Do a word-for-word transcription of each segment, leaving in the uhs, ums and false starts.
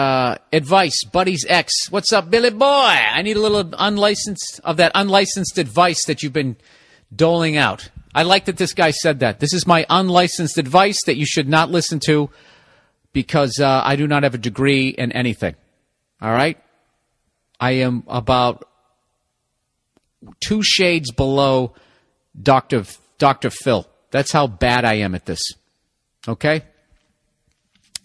Uh, advice, Buddy's ex. What's up, Billy boy? I need a little unlicensed of that unlicensed advice that you've been doling out. I like that this guy said that. This is my unlicensed advice that you should not listen to because uh, I do not have a degree in anything. All right? I am about two shades below Doctor Doctor Phil. That's how bad I am at this. Okay?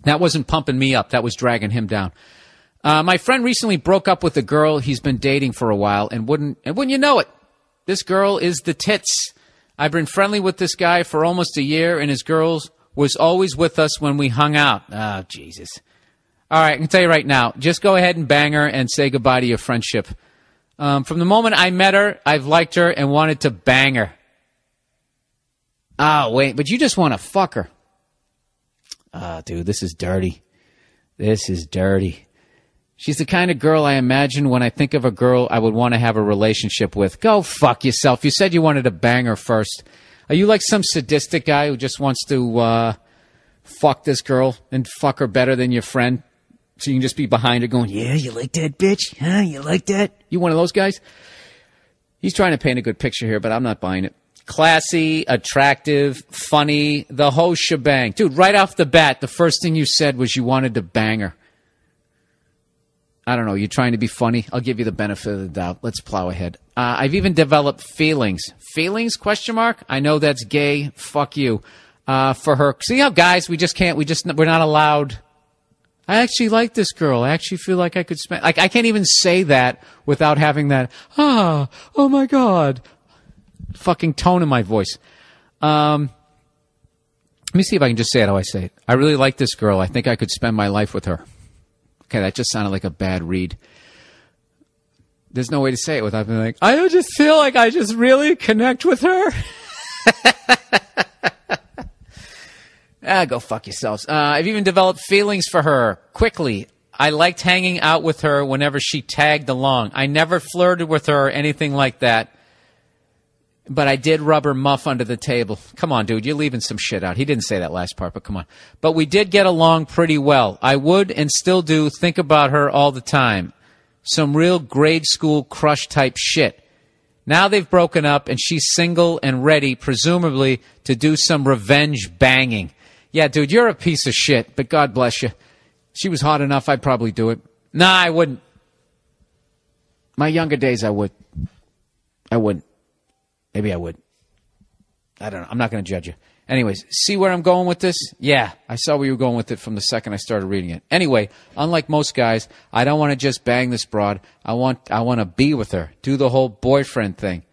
That wasn't pumping me up. That was dragging him down. Uh, my friend recently broke up with a girl he's been dating for a while, and wouldn't and wouldn't you know it, this girl is the tits. I've been friendly with this guy for almost a year, and his girl was always with us when we hung out. Oh, Jesus. All right, I can tell you right now, just go ahead and bang her and say goodbye to your friendship. Um, from the moment I met her, I've liked her and wanted to bang her. Oh, wait, but you just want to fuck her. Oh, dude, this is dirty. This is dirty. She's the kind of girl I imagine when I think of a girl I would want to have a relationship with. Go fuck yourself. You said you wanted to bang her first. Are you like some sadistic guy who just wants to uh, fuck this girl and fuck her better than your friend? So you can just be behind her going, yeah, you like that, bitch? Huh? You like that? You one of those guys? He's trying to paint a good picture here, but I'm not buying it. Classy, attractive, funny, the whole shebang. Dude, right off the bat, the first thing you said was you wanted to bang her. I don't know. You're trying to be funny. I'll give you the benefit of the doubt. Let's plow ahead. Uh, I've even developed feelings. Feelings, question mark? I know that's gay. Fuck you. Uh, for her. See how guys, we just can't, we just, we're not allowed. I actually like this girl. I actually feel like I could spend, like, I can't even say that without having that, ah, oh my God. Fucking tone in my voice. Um, let me see if I can just say it how I say it. I really like this girl. I think I could spend my life with her. Okay, that just sounded like a bad read. There's no way to say it without being like, I just feel like I just really connect with her. Ah, go fuck yourselves. Uh, I've even developed feelings for her quickly. I liked hanging out with her whenever she tagged along. I never flirted with her or anything like that. But I did rub her muff under the table. Come on, dude. You're leaving some shit out. He didn't say that last part, but come on. But we did get along pretty well. I would and still do think about her all the time. Some real grade school crush type shit. Now they've broken up and she's single and ready, presumably, to do some revenge banging. Yeah, dude, you're a piece of shit, but God bless you. She was hot enough, I'd probably do it. Nah, I wouldn't. My younger days, I would. I wouldn't. Maybe I would. I don't know. I'm not going to judge you. Anyways, see where I'm going with this? Yeah, I saw where you were going with it from the second I started reading it. Anyway, unlike most guys, I don't want to just bang this broad. I want I want to be with her, do the whole boyfriend thing.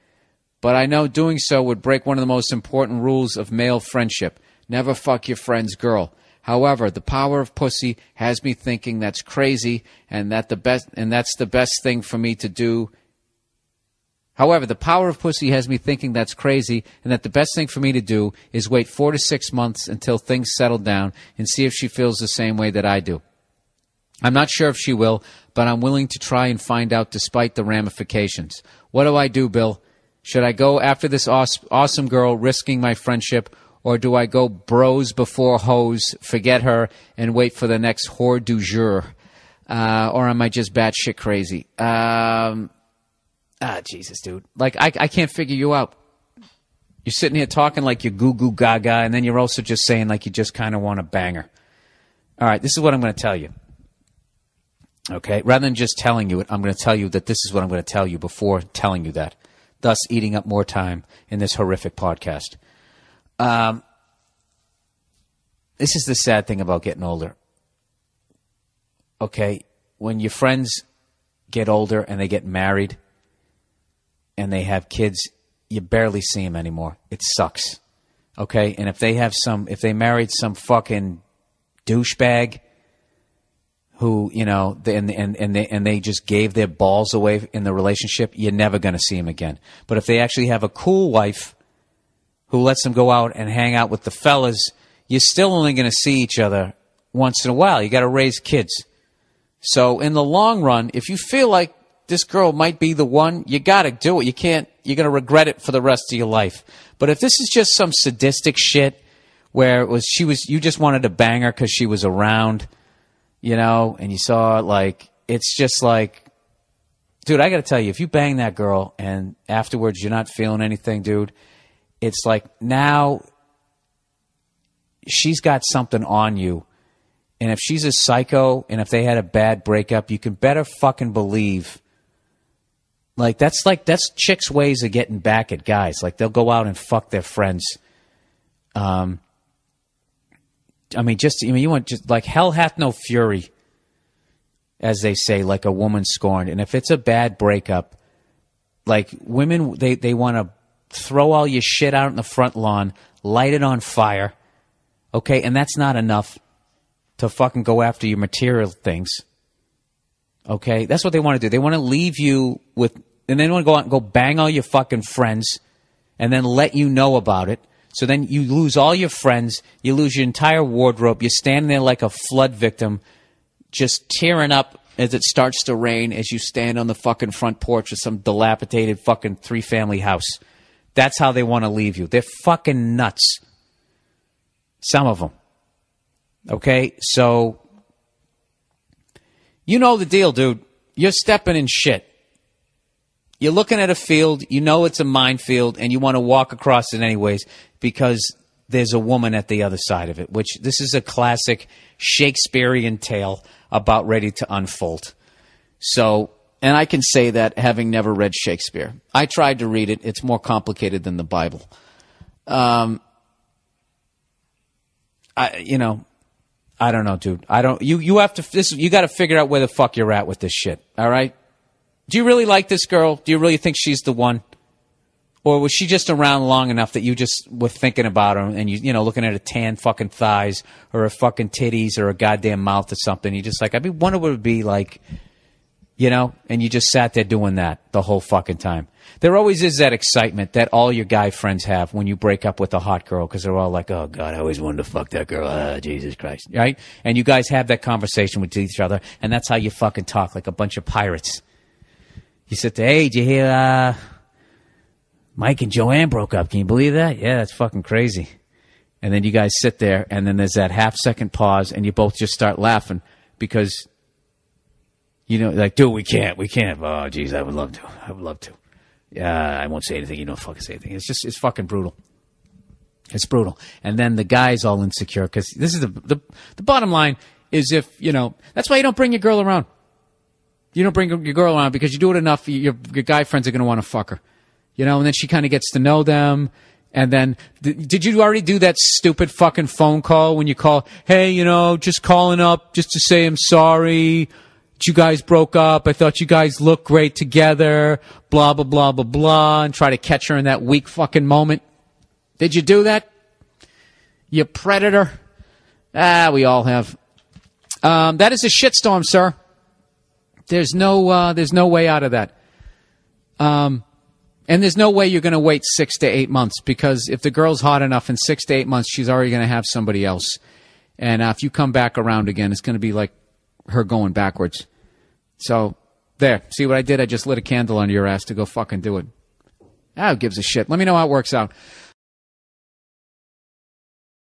But I know doing so would break one of the most important rules of male friendship. Never fuck your friend's girl. However, the power of pussy has me thinking that's crazy and that the best and that's the best thing for me to do. However, the power of pussy has me thinking that's crazy and that the best thing for me to do is wait four to six months until things settle down and see if she feels the same way that I do. I'm not sure if she will, but I'm willing to try and find out despite the ramifications. What do I do, Bill? Should I go after this awesome girl risking my friendship, or do I go bros before hoes, forget her, and wait for the next whore du jour? Uh, or am I just batshit crazy? Um... Ah, Jesus, dude. Like, I, I can't figure you out. You're sitting here talking like you're goo goo gaga, and then you're also just saying like you just kind of want a banger. All right, this is what I'm going to tell you. Okay? Rather than just telling you it, I'm going to tell you that this is what I'm going to tell you before telling you that, thus eating up more time in this horrific podcast. Um, this is the sad thing about getting older. Okay? When your friends get older and they get married and they have kids, you barely see them anymore. It sucks, okay? And if they have some, if they married some fucking douchebag who, you know, and, and, and, they, and they just gave their balls away in the relationship, you're never going to see them again. But if they actually have a cool wife who lets them go out and hang out with the fellas, you're still only going to see each other once in a while. You got to raise kids. So in the long run, if you feel like this girl might be the one, you got to do it. You can't, you're going to regret it for the rest of your life. But if this is just some sadistic shit where it was, she was, you just wanted to bang her because she was around, you know, and you saw, like, it's just like, dude, I got to tell you, if you bang that girl and afterwards you're not feeling anything, dude, it's like now she's got something on you. And if she's a psycho and if they had a bad breakup, you can better fucking believe, like, that's like, that's chicks' ways of getting back at guys. Like, they'll go out and fuck their friends. Um, I mean, just, I mean, you want just like, hell hath no fury, as they say, like a woman scorned. And if it's a bad breakup, like, women, they, they want to throw all your shit out in the front lawn, light it on fire. Okay. And that's not enough to fucking go after your material things. Okay? That's what they want to do. They want to leave you with, and then want to go out and go bang all your fucking friends and then let you know about it. So then you lose all your friends. You lose your entire wardrobe. You're standing there like a flood victim, just tearing up as it starts to rain as you stand on the fucking front porch of some dilapidated fucking three-family house. That's how they want to leave you. They're fucking nuts. Some of them. Okay, so you know the deal, dude. You're stepping in shit. You're looking at a field. You know it's a minefield, and you want to walk across it anyways because there's a woman at the other side of it, which this is a classic Shakespearean tale about ready to unfold. So, and I can say that having never read Shakespeare. I tried to read it. It's more complicated than the Bible. Um, I, you know... I don't know, dude. I don't. You you have to. This you got to figure out where the fuck you're at with this shit. All right. Do you really like this girl? Do you really think she's the one, or was she just around long enough that you just were thinking about her and you you know looking at her tan fucking thighs or her fucking titties or her goddamn mouth or something? You just like, I'd be wonder what it would be like, you know. And you just sat there doing that the whole fucking time. There always is that excitement that all your guy friends have when you break up with a hot girl because they're all like, oh, God, I always wanted to fuck that girl. Oh, Jesus Christ. Right? And you guys have that conversation with each other, and that's how you fucking talk, like a bunch of pirates. You sit there, hey, did you hear uh, Mike and Joanne broke up? Can you believe that? Yeah, that's fucking crazy. And then you guys sit there, and then there's that half-second pause, and you both just start laughing because, you know, like, dude, we can't. We can't. Oh, geez, I would love to. I would love to. Yeah, uh, I won't say anything. You don't fucking say anything. It's just, it's fucking brutal. It's brutal. And then the guy's all insecure because this is the, the, the bottom line is if, you know, that's why you don't bring your girl around. You don't bring your girl around because you do it enough, your, your guy friends are going to want to fuck her, you know, and then she kind of gets to know them. And then th did you already do that stupid fucking phone call when you call, hey, you know, just calling up just to say I'm sorry. You guys broke up. I thought you guys looked great together, blah, blah, blah, blah, blah, and try to catch her in that weak fucking moment. Did you do that? You predator. Ah, we all have. Um, that is a shitstorm, sir. There's no, uh, there's no way out of that. Um, and there's no way you're going to wait six to eight months because if the girl's hot enough in six to eight months, she's already going to have somebody else. And uh, if you come back around again, it's going to be like her going backwards. So, there. See what I did? I just lit a candle under your ass to go fucking do it. Ah, who gives a shit? Let me know how it works out.